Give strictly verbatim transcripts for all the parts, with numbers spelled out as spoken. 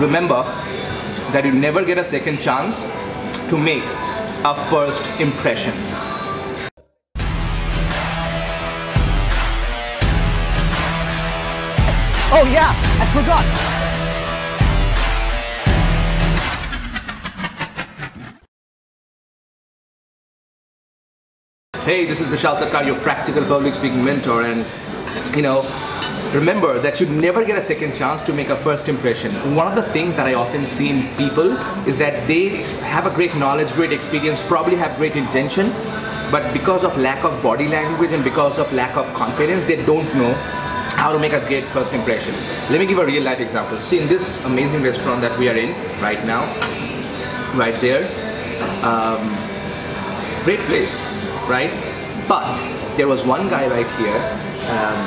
Remember that you never get a second chance to make a first impression. Oh yeah, I forgot. Hey, this is Bishal Sarkar, your practical public speaking mentor, and you know, remember that you never get a second chance to make a first impression. One of the things that I often see in people is that they have a great knowledge, great experience, probably have great intention, but because of lack of body language and because of lack of confidence, they don't know how to make a great first impression. Let me give a real life example. See, in this amazing restaurant that we are in right now, right there, um, great place, right? But there was one guy right here um,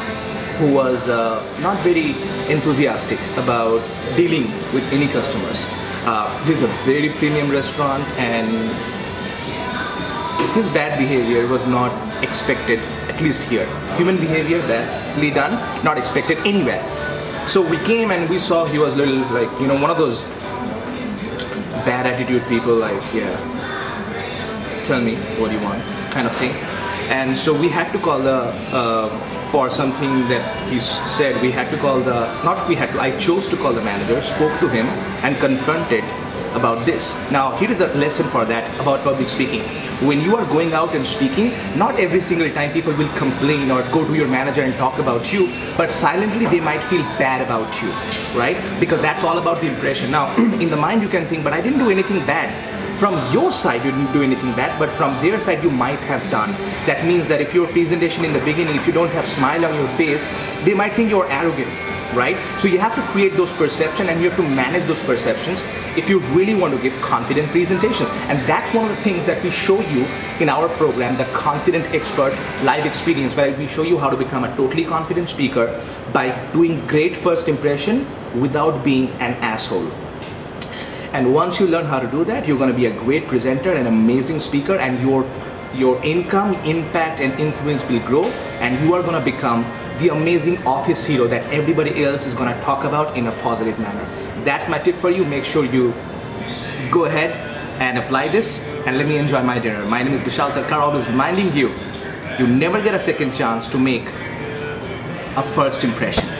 who was uh, not very enthusiastic about dealing with any customers. Uh, this is a very premium restaurant, and his bad behavior was not expected, at least here. Human behavior badly done, not expected anywhere. So we came and we saw he was little, like, you know, one of those bad attitude people, like, yeah, tell me what you want, kind of thing. And so we had to call the, uh, for something that he said, we had to call the, not we had to, I chose to call the manager, spoke to him and confronted about this. Now, here is a lesson for that about public speaking. When you are going out and speaking, not every single time people will complain or go to your manager and talk about you, but silently they might feel bad about you, right? Because that's all about the impression. Now, in the mind you can think, but I didn't do anything bad. From your side, you didn't do anything bad, but from their side, you might have done. That means that if your presentation in the beginning, if you don't have smile on your face, they might think you're arrogant, right? So you have to create those perceptions, and you have to manage those perceptions if you really want to give confident presentations. And that's one of the things that we show you in our program, the Confident Expert Live Experience, where we show you how to become a totally confident speaker by doing great first impression without being an asshole. And once you learn how to do that, you're going to be a great presenter, an amazing speaker, and your your income, impact, and influence will grow, and you are going to become the amazing office hero that everybody else is going to talk about in a positive manner. That's my tip for you. Make sure you go ahead and apply this, and let me enjoy my dinner. My name is Bishal Sarkar, always reminding you, you never get a second chance to make a first impression.